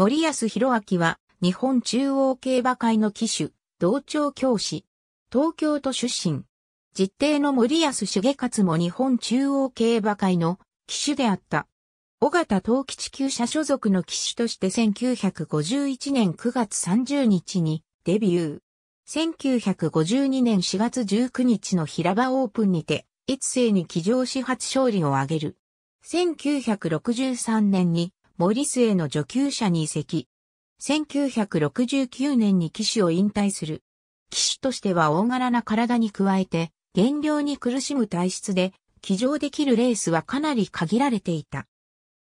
森安弘明は、日本中央競馬会の騎手、同調教師。東京都出身。実弟の森安重勝も日本中央競馬会の騎手であった。尾形藤吉厩舎所属の騎手として1951年9月30日にデビュー。1952年4月19日の平場オープンにて、一斉に騎乗し初勝利を挙げる。1963年に森末の助厩舎に移籍。1969年に騎手を引退する。騎手としては大柄な体に加えて、減量に苦しむ体質で、騎乗できるレースはかなり限られていた。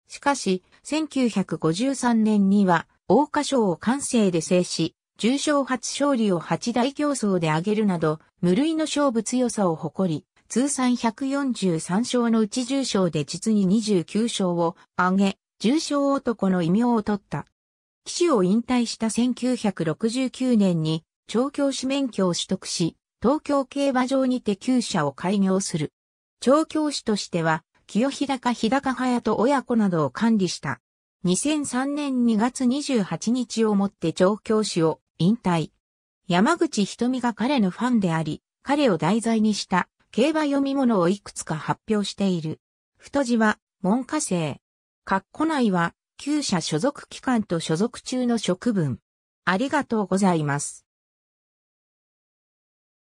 しかし、1953年には、桜花賞を関西で制し、重賞初勝利を8大競争で挙げるなど、無類の勝負強さを誇り、通算143勝のうち重賞で実に29勝を挙げ、重賞男の異名を取った。騎手を引退した1969年に、調教師免許を取得し、東京競馬場にて厩舎を開業する。調教師としては、清日高日高隼人親子などを管理した。2003年2月28日をもって調教師を引退。山口瞳が彼のファンであり、彼を題材にした競馬読み物をいくつか発表している。太字は、門下生。括弧内は、厩舎所属期間と所属中の職分。ありがとうございます。